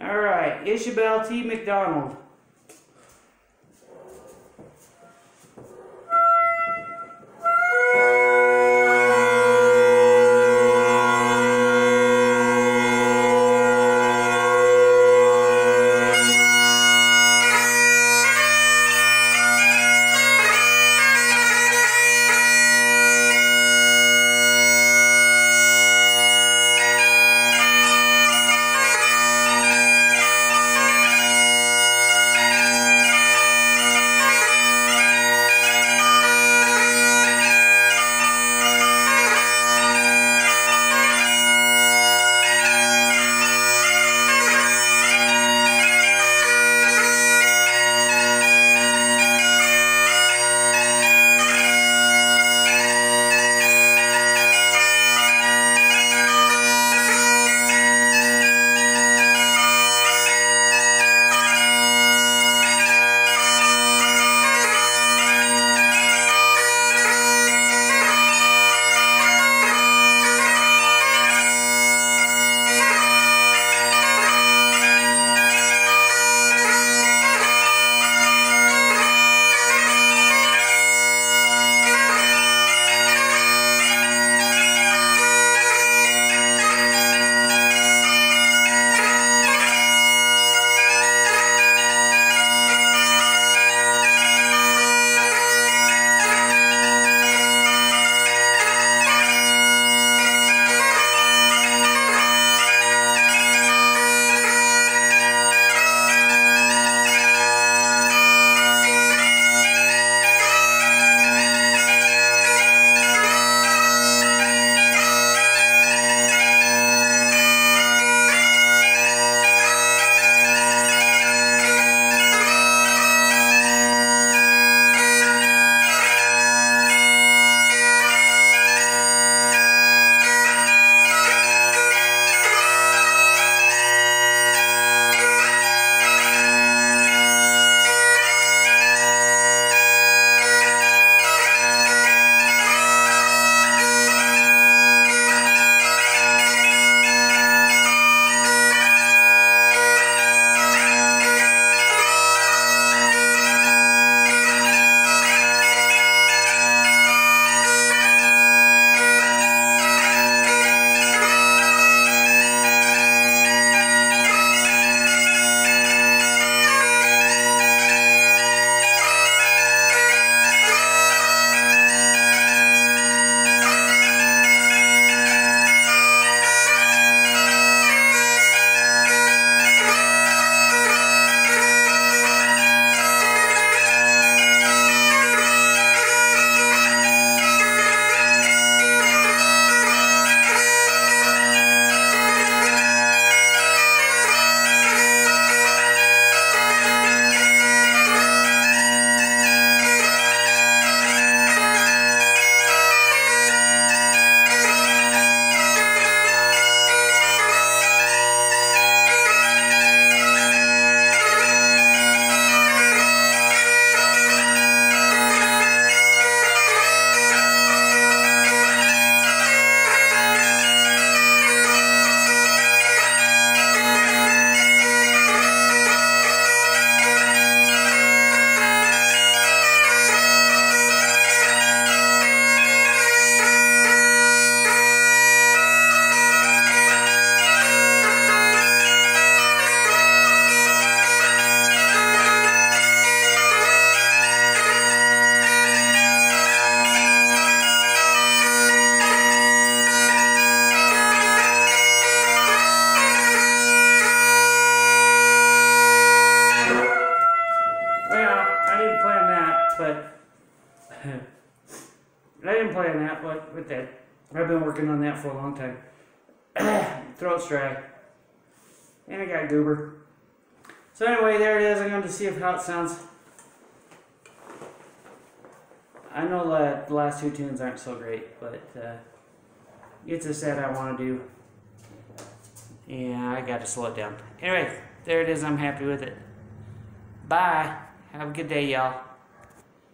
All right, Ishabell T. MacDonald. But I've been working on that for a long time. Throat's dry. And I got goober. So anyway, there it is. I'm going to see how it sounds. I know that the last two tunes aren't so great, but it's a set I want to do. And I got to slow it down. Anyway, there it is. I'm happy with it. Bye. Have a good day, y'all.